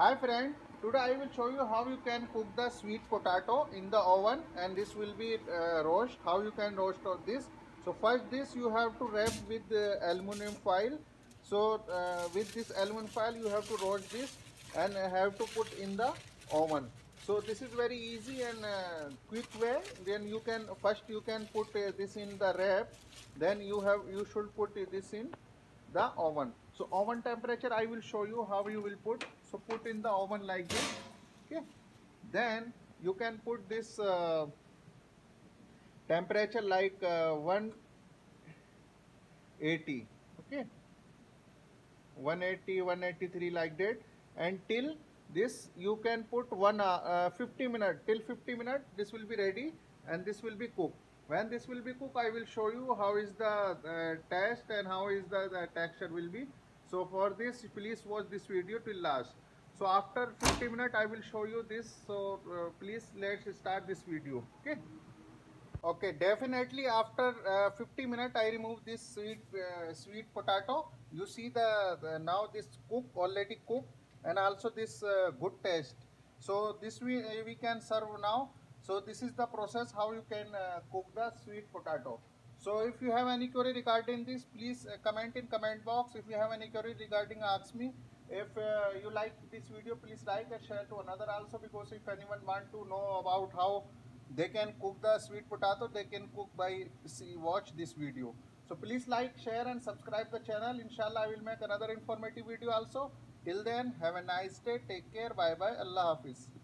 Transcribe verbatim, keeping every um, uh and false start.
Hi friend, today I will show you how you can cook the sweet potato in the oven, and this will be uh, roast, how you can roast of this. So first this you have to wrap with uh, aluminum foil. So uh, with this aluminum foil you have to roast this and have to put in the oven. So this is very easy and uh, quick way. Then you can first you can put uh, this in the wrap, then you have you should put this in the oven. So oven temperature I will show you how you will put. So put in the oven like this. Okay. Then you can put this uh, temperature like uh, one eighty. Okay. one eighty, one eighty-three like that. And till this you can put one uh, fifty minute. Till fifty minute this will be ready and this will be cooked. When this will be cooked I will show you how is the uh, taste and how is the, the texture will be. So for this, please watch this video till last. So after fifty minutes, I will show you this. So uh, please let's start this video. Okay. Okay. Definitely after uh, fifty minutes, I remove this sweet uh, sweet potato. You see the, the now this cook already cooked, and also this uh, good taste. So this we uh, we can serve now. So this is the process how you can uh, cook the sweet potato. So if you have any query regarding this, please comment in comment box. If you have any query regarding, ask me. If uh, you like this video, please like and share to another also, because if anyone want to know about how they can cook the sweet potato, they can cook by see, watch this video. So please like, share and subscribe the channel. Inshallah, I will make another informative video also. Till then, have a nice day. Take care. Bye bye. Allah Hafiz.